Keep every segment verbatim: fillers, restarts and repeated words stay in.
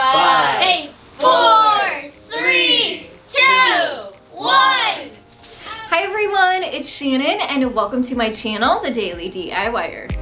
five, eight, four, three, two, one. Hi everyone, it's Shannon and welcome to my channel, The Daily DIYer.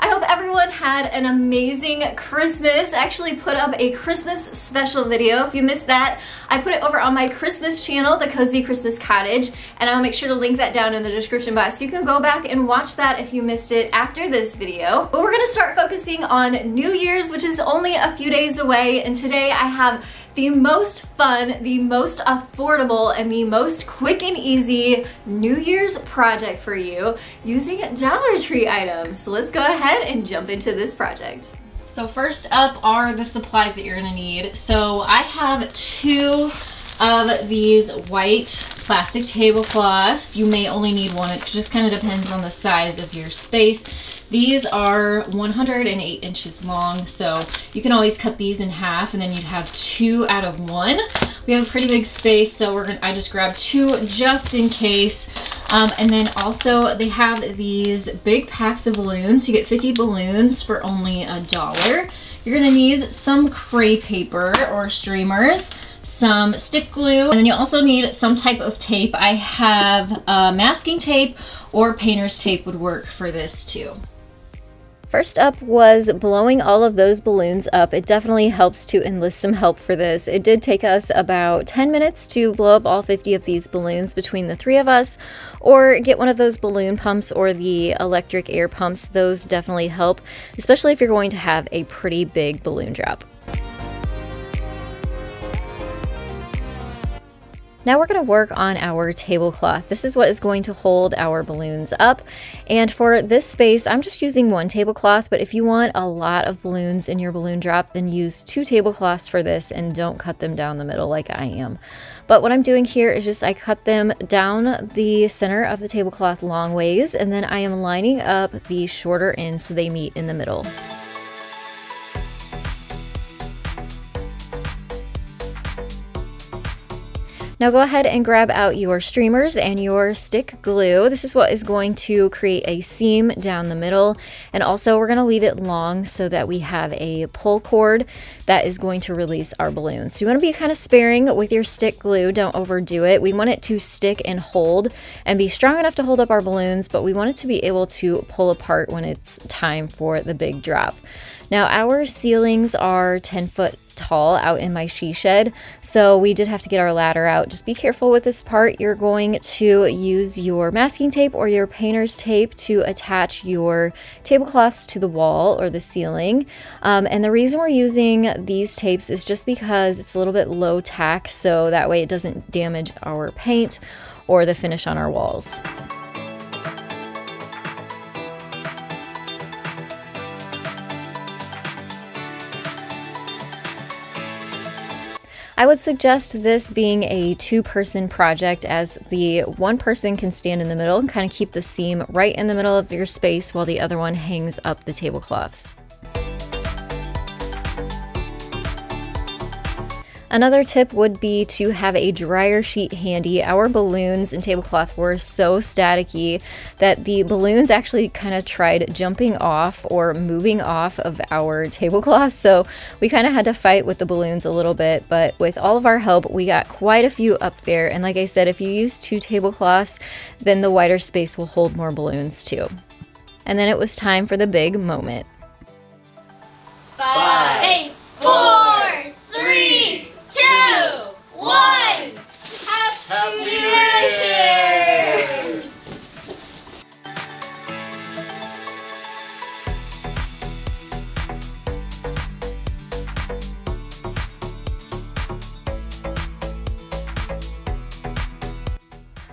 I hope everyone had an amazing Christmas. I actually put up a Christmas special video. If you missed that, I put it over on my Christmas channel, The Cozy Christmas Cottage, and I'll make sure to link that down in the description box. You can go back and watch that if you missed it after this video. But we're gonna start focusing on New Year's, which is only a few days away, and today I have the most fun, the most affordable, and the most quick and easy New Year's project for you using Dollar Tree items. So let's go ahead and jump into this project. So first up are the supplies that you're gonna need. So I have two of these white plastic tablecloths. You may only need one. It just kind of depends on the size of your space. These are one hundred eight inches long, so you can always cut these in half and then you'd have two out of one. We have a pretty big space, so we're gonna, I just grabbed two just in case. Um, and then also they have these big packs of balloons. You get fifty balloons for only a dollar. You're gonna need some crepe paper or streamers, some stick glue, and then you also need some type of tape. I have uh, masking tape or painter's tape would work for this too. First up was blowing all of those balloons up. It definitely helps to enlist some help for this. It did take us about ten minutes to blow up all fifty of these balloons between the three of us, or get one of those balloon pumps or the electric air pumps. Those definitely help, especially if you're going to have a pretty big balloon drop. Now we're gonna work on our tablecloth. This is what is going to hold our balloons up. And for this space, I'm just using one tablecloth, but if you want a lot of balloons in your balloon drop, then use two tablecloths for this and don't cut them down the middle like I am. But what I'm doing here is just I cut them down the center of the tablecloth long ways, and then I am lining up the shorter end so they meet in the middle. Now go ahead and grab out your streamers and your stick glue. This is what is going to create a seam down the middle, and also we're going to leave it long so that we have a pull cord that is going to release our balloons. So you want to be kind of sparing with your stick glue. Don't overdo it. We want it to stick and hold and be strong enough to hold up our balloons, but we want it to be able to pull apart when it's time for the big drop. Now our ceilings are ten foot tall out in my she shed, so we did have to get our ladder out. Just be careful with this part. You're going to use your masking tape or your painter's tape to attach your tablecloths to the wall or the ceiling. Um, and the reason we're using these tapes is just because it's a little bit low tack, so that way it doesn't damage our paint or the finish on our walls. I would suggest this being a two-person project, as the one person can stand in the middle and kind of keep the seam right in the middle of your space while the other one hangs up the tablecloths. Another tip would be to have a dryer sheet handy. Our balloons and tablecloth were so staticky that the balloons actually kind of tried jumping off or moving off of our tablecloth, so we kind of had to fight with the balloons a little bit, but with all of our help, we got quite a few up there. And like I said, if you use two tablecloths, then the wider space will hold more balloons too. And then it was time for the big moment. Five, eight, four, three, two, one. Happy, Happy New Year!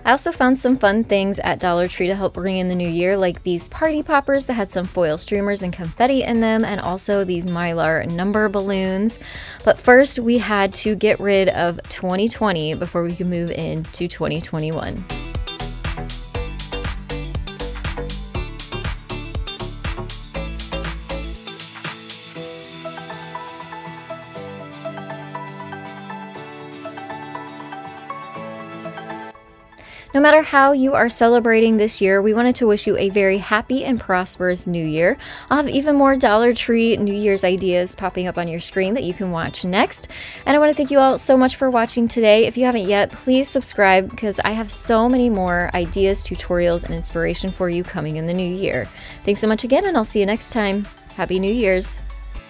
I also found some fun things at Dollar Tree to help bring in the new year, like these party poppers that had some foil streamers and confetti in them, and also these Mylar number balloons. But first, we had to get rid of twenty twenty before we could move into twenty twenty-one. No matter how you are celebrating this year, we wanted to wish you a very happy and prosperous new year. I'll have even more Dollar Tree New Year's ideas popping up on your screen that you can watch next. And I want to thank you all so much for watching today. If you haven't yet, please subscribe because I have so many more ideas, tutorials, and inspiration for you coming in the new year. Thanks so much again, and I'll see you next time. Happy New Year's!